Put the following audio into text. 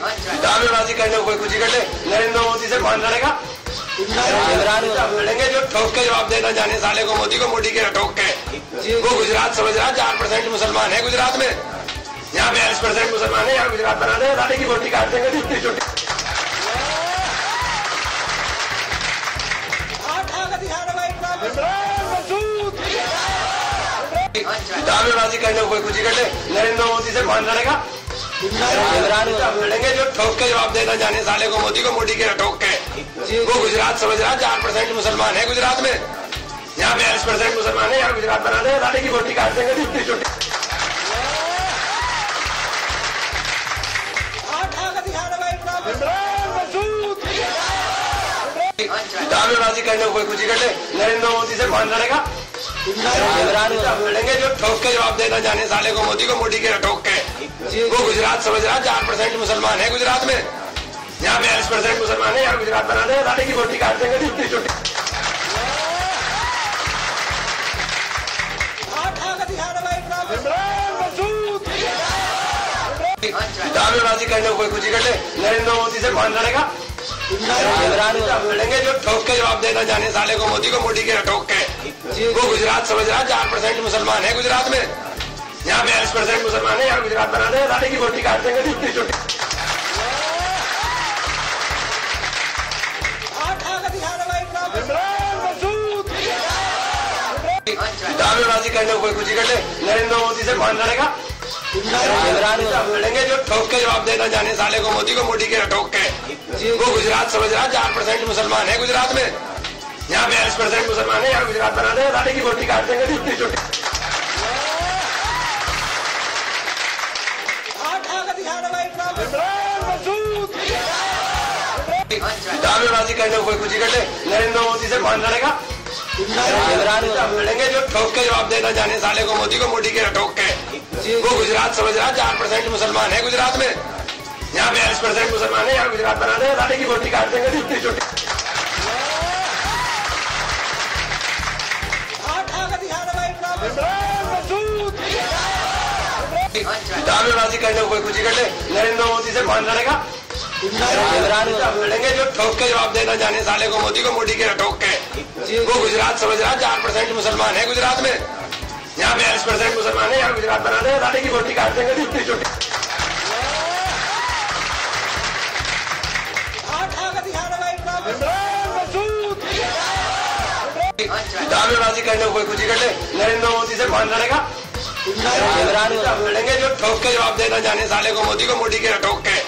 दावेबाजी करने कोई कुछ कर ले, नरेंद्र मोदी से कौन लड़ेगा? लड़ेंगे जो ठोक के जवाब देना जाने साले को, मोदी को मोदी के ठोक के। वो गुजरात समझ रहा है 4% मुसलमान है गुजरात में, यहाँ 42% मुसलमान है, यहाँ गुजरात बना दे साले की रोटी काट देंगे छोटी छोटी। दावेबाजी करने कोई कुछ कर ले, नरेंद्र मोदी से कौन लड़ेगा? लड़ेंगे जो ठोक के जवाब देना जाने साले को, मोदी को मोदी के ठोक के। वो गुजरात समझ रहा है 4% मुसलमान है गुजरात में, यहाँ 42% मुसलमान है, यहाँ गुजरात बना दे साले की रोटी काट देंगे छोटी छोटी। दावेबाजी करने कोई कुछ कर ले, नरेंद्र मोदी से कौन लड़ेगा? लड़ेंगे जो ठोक के जवाब देना जाने साले को, मोदी को मोदी के ठोक के। वो गुजरात समझ रहा है 4% मुसलमान है गुजरात में, यहाँ 42% मुसलमान है, यहाँ गुजरात बना दे साले की रोटी काट देंगे छोटी छोटी। दावेबाजी करने कोई कुछ कर ले, नरेंद्र मोदी से कौन लड़ेगा? लड़ेंगे जो ठोक के जवाब देना जाने साले को, मोदी को मोदी के ठोक के। वो गुजरात समझ रहा है 4% मुसलमान है गुजरात में, यहाँ 42% मुसलमान है, यहाँ गुजरात बना दे साले की रोटी काट देंगे छोटी छोटी। दावेबाजी करने कोई कुछ कर ले, नरेंद्र मोदी से कौन लड़ेगा? लड़ेंगे जो ठोक के जवाब देना जाने साले को, मोदी को मोदी के ठोक के। वो गुजरात समझ रहा है 4% मुसलमान है गुजरात में, यहाँ 42% मुसलमान है, यहाँ गुजरात बना दे साले की रोटी काट देंगे छोटी छोटी। दावेबाजी करने कोई कुछ कर ले, नरेंद्र मोदी से कौन लड़ेगा? लड़ेंगे जो ठोक के जवाब देना जाने साले को, मोदी को मोदी के ठोक के। वो गुजरात समझ रहा है 4% मुसलमान है गुजरात में, यहाँ 42% मुसलमान है, यहाँ गुजरात बना दे साले की रोटी काट देंगे छोटी छोटी। दावेबाजी करने कोई कुछ कर ले, नरेंद्र मोदी से कौन लड़ेगा? लड़ेंगे जो ठोक के जवाब देना जाने साले को, मोदी को मोदी के ठोक के। वो गुजरात समझ रहा है 4% मुसलमान है गुजरात में, यहाँ 42% मुसलमान है, यहाँ गुजरात बना दे साले की रोटी काट देंगे छोटी छोटी। दावेबाजी करने कोई कुछ कर ले, नरेंद्र मोदी से कौन लड़ेगा? लड़ेंगे जो ठोक के जवाब देना जाने साले को, मोदी को मोदी के ठोक के।